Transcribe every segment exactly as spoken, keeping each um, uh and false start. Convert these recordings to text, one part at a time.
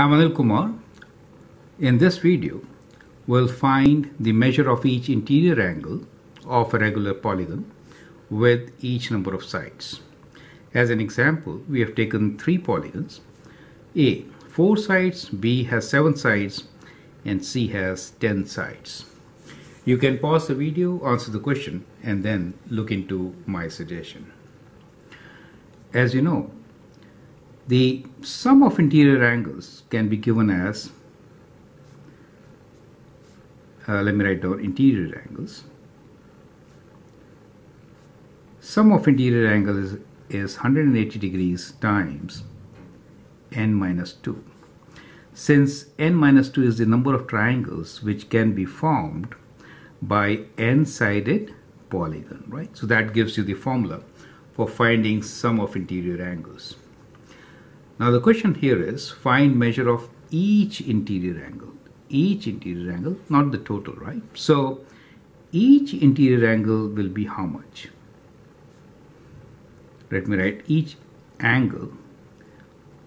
I'm Anil Kumar. In this video, we'll find the measure of each interior angle of a regular polygon with each number of sides. As an example, we have taken three polygons. A, four sides, B has seven sides, and C has ten sides. You can pause the video, answer the question, and then look into my suggestion. As you know, the sum of interior angles can be given as, uh, let me write down interior angles. Sum of interior angle is, is one hundred eighty degrees times n minus two. Since n minus two is the number of triangles which can be formed by n-sided polygon, right? So that gives you the formula for finding sum of interior angles. Now the question here is find measure of each interior angle, each interior angle, not the total, right? So each interior angle will be how much? Let me write each angle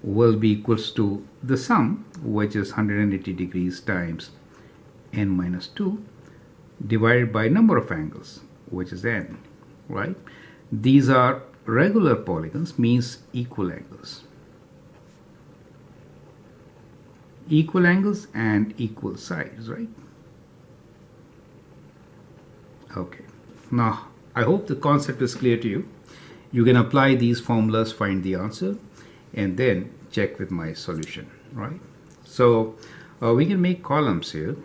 will be equals to the sum, which is one hundred eighty degrees times n minus two divided by number of angles, which is n, right? These are regular polygons, means equal angles. Equal angles and equal sides, right? Okay, now I hope the concept is clear to you. You can apply these formulas, find the answer, and then check with my solution, right? So uh, we can make columns here.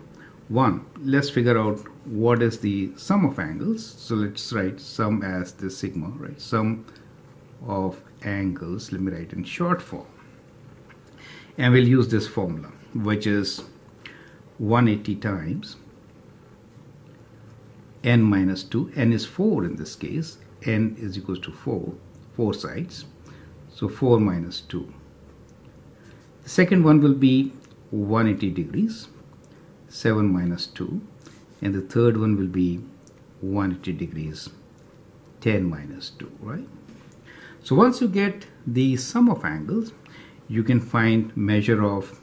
One, let's figure out what is the sum of angles. So let's write sum as the sigma, right? Sum of angles, let me write in short form. And we'll use this formula, which is one hundred eighty times n minus two. N is four in this case. N is equals to four, four sides. So four minus two. The second one will be one hundred eighty degrees, seven minus two. And the third one will be one hundred eighty degrees, ten minus two, right? So once you get the sum of angles, you can find measure of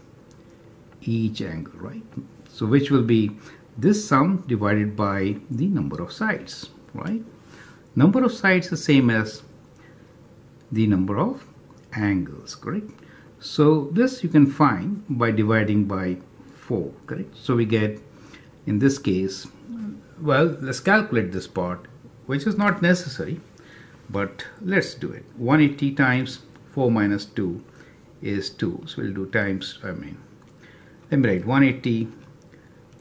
each angle, right? So which will be this sum divided by the number of sides, right? Number of sides is same as the number of angles, correct? So this you can find by dividing by four, correct? So we get, in this case, well, let's calculate this part, which is not necessary, but let's do it. one hundred eighty times four minus two is two, so we'll do times, I mean, let me write one hundred eighty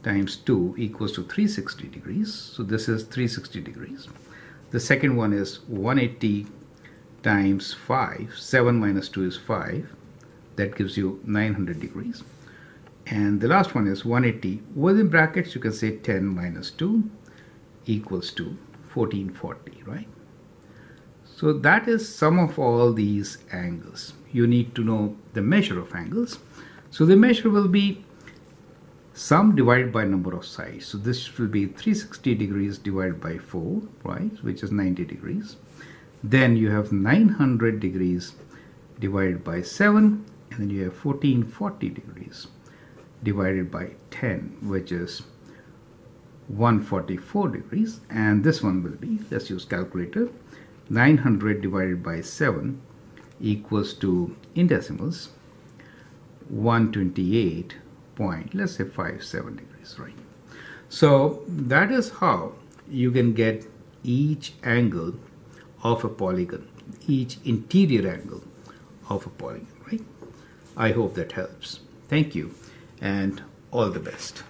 times two equals to three hundred sixty degrees, so this is three hundred sixty degrees. The second one is one hundred eighty times five, seven minus two is five, that gives you nine hundred degrees. And the last one is one hundred eighty, within brackets you can say ten minus two equals to fourteen forty, right? So that is sum of all these angles. You need to know the measure of angles. So the measure will be sum divided by number of sides. So this will be three hundred sixty degrees divided by four, right? Which is ninety degrees. Then you have nine hundred degrees divided by seven. And then you have fourteen forty degrees divided by ten, which is one hundred forty-four degrees. And this one will be, let's use calculator, nine hundred divided by seven equals to, in decimals, one hundred twenty-eight point, let's say fifty-seven degrees, right? So that is how you can get each angle of a polygon, each interior angle of a polygon, right? I hope that helps. Thank you and all the best.